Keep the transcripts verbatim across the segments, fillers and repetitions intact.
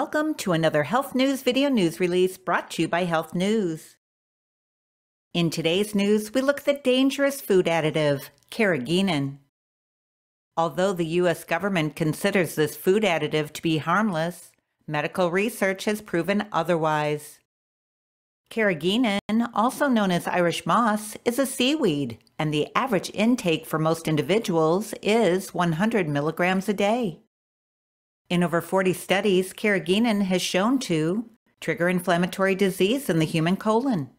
Welcome to another Health News video news release brought to you by Health News. In today's news, we look at the dangerous food additive, carrageenan. Although the U S government considers this food additive to be harmless, medical research has proven otherwise. Carrageenan, also known as Irish moss, is a seaweed, and the average intake for most individuals is one hundred milligrams a day. In over forty studies, carrageenan has shown to trigger inflammatory disease in the human colon,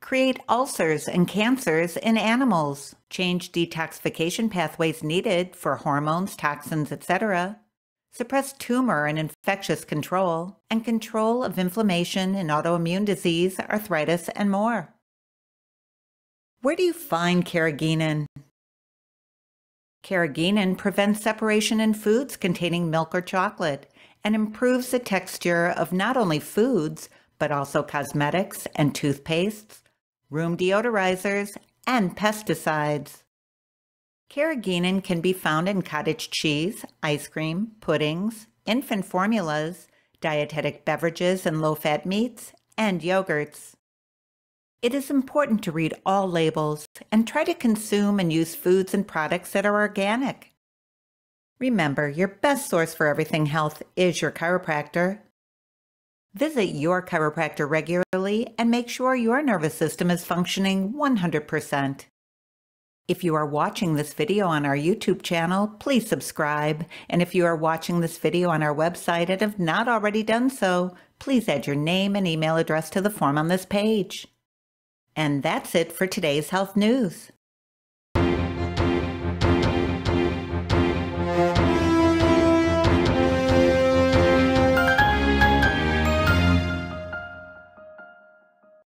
create ulcers and cancers in animals, change detoxification pathways needed for hormones, toxins, et cetera, suppress tumor and infectious control, and control of inflammation in autoimmune disease, arthritis, and more. Where do you find carrageenan? Carrageenan prevents separation in foods containing milk or chocolate and improves the texture of not only foods, but also cosmetics and toothpastes, room deodorizers, and pesticides. Carrageenan can be found in cottage cheese, ice cream, puddings, infant formulas, dietetic beverages and low-fat meats, and yogurts. It is important to read all labels and try to consume and use foods and products that are organic. Remember, your best source for everything health is your chiropractor. Visit your chiropractor regularly and make sure your nervous system is functioning one hundred percent. If you are watching this video on our YouTube channel, please subscribe. And if you are watching this video on our website and have not already done so, please add your name and email address to the form on this page. And that's it for today's health news.